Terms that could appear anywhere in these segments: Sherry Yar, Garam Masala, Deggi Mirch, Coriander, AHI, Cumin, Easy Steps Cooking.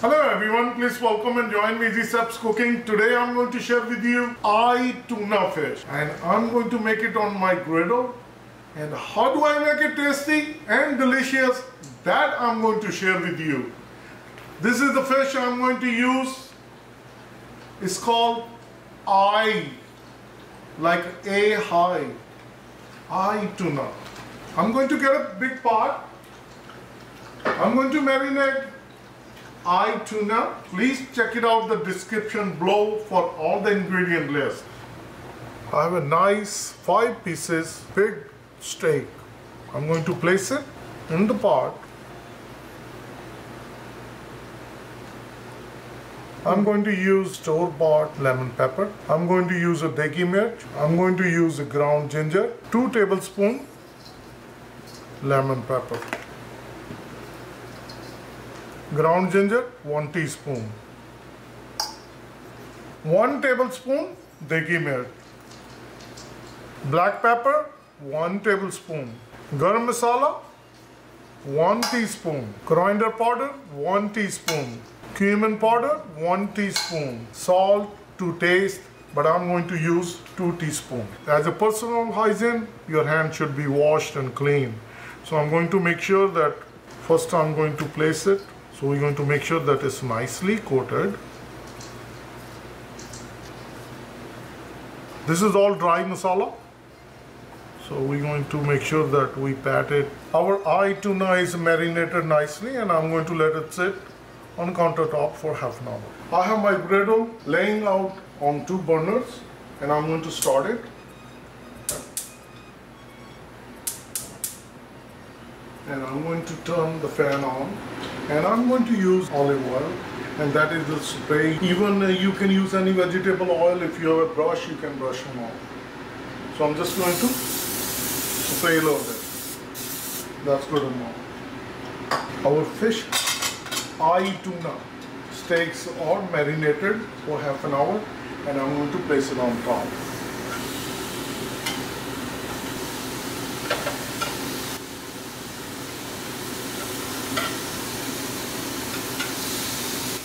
Hello everyone, please welcome and join me Easy Steps Cooking. Today I'm going to share with you eye tuna fish, and I'm going to make it on my griddle. And how do I make it tasty and delicious, that I'm going to share with you. This is the fish I'm going to use. It's called eye, like AHI, eye tuna. I'm going to get a big pot. I'm going to marinate eye tuna. Please check it out the description below for all the ingredient list. I have a nice 5 pieces big steak. I'm going to place it in the pot. I'm going to use store-bought lemon pepper. I'm going to use a Deggi Mirch. I'm going to use a ground ginger, 2 tablespoons lemon pepper. Ground ginger, 1 teaspoon. 1 tablespoon Deggi Mirch. Black pepper, 1 tablespoon. Garam masala, 1 teaspoon. Coriander powder, 1 teaspoon. Cumin powder, 1 teaspoon. Salt to taste, but I'm going to use 2 teaspoons. As a personal hygiene, your hand should be washed and clean. So I'm going to make sure that first I'm going to place it. So we're going to make sure that it's nicely coated. This is all dry masala. So we're going to make sure that we pat it. Our eye tuna is marinated nicely, and I'm going to let it sit on countertop for half an hour. I have my griddle laying out on 2 burners, and I'm going to start it. And I'm going to turn the fan on, and I'm going to use olive oil, and that is the spray. Even you can use any vegetable oil. If you have a brush, you can brush them off. So I'm just going to spray a little bit. That's good enough. Our fish, eye tuna, steaks are marinated for half an hour, and I'm going to place it on top.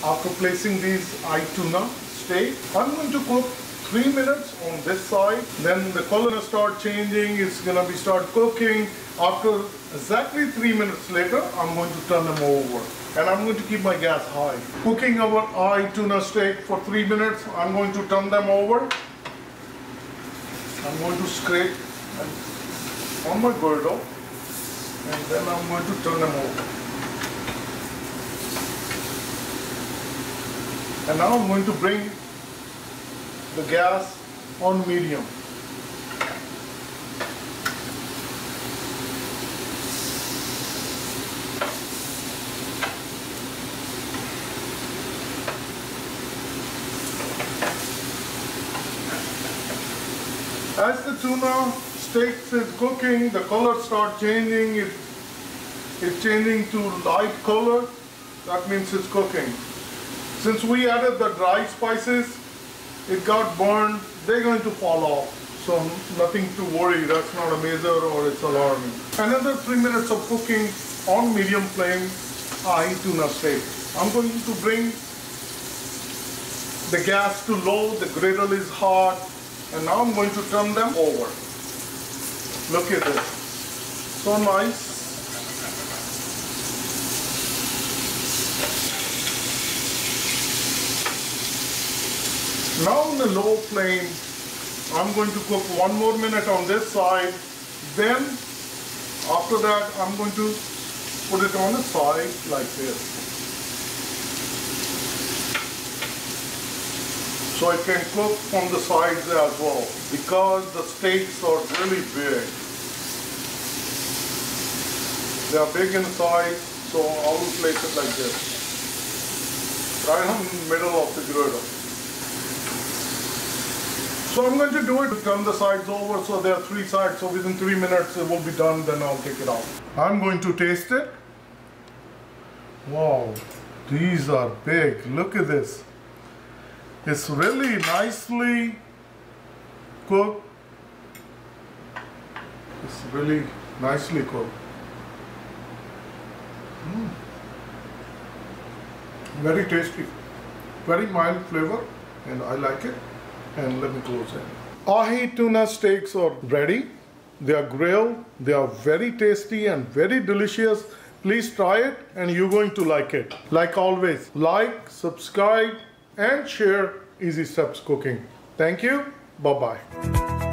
After placing these eye tuna steak, I'm going to cook 3 minutes on this side. Then the color start changing, it's going to be start cooking. After exactly 3 minutes later, I'm going to turn them over. And I'm going to keep my gas high. Cooking our eye tuna steak for 3 minutes, I'm going to turn them over. I'm going to scrape on my griddle, and then I'm going to turn them over. And now I'm going to bring the gas on medium. As the tuna steaks is cooking, the color starts changing. It's changing to light color. That means it's cooking. Since we added the dry spices, it got burned, they're going to fall off. So nothing to worry, that's not a major or it's alarming. Another 3 minutes of cooking on medium flame, eye tuna steak. I'm going to bring the gas to low, the griddle is hot, and now I'm going to turn them over. Look at this, so nice. Now on the low flame, I'm going to cook 1 more minute on this side. Then, after that, I'm going to put it on the side like this. So it can cook from the sides as well, because the steaks are really big. They are big inside, so I will place it like this. Right in the middle of the griddle. So I'm going to do it, turn the sides over, so there are 3 sides, so within 3 minutes it will be done, then I'll take it out. I'm going to taste it. Wow, these are big, look at this. It's really nicely cooked. It's really nicely cooked. Very tasty, very mild flavor, and I like it. And let me close it. AHI tuna steaks are ready. They are grilled. They are very tasty and very delicious. Please try it and you're going to like it. Like always, like, subscribe and share Easy Steps Cooking. Thank you. Bye-bye.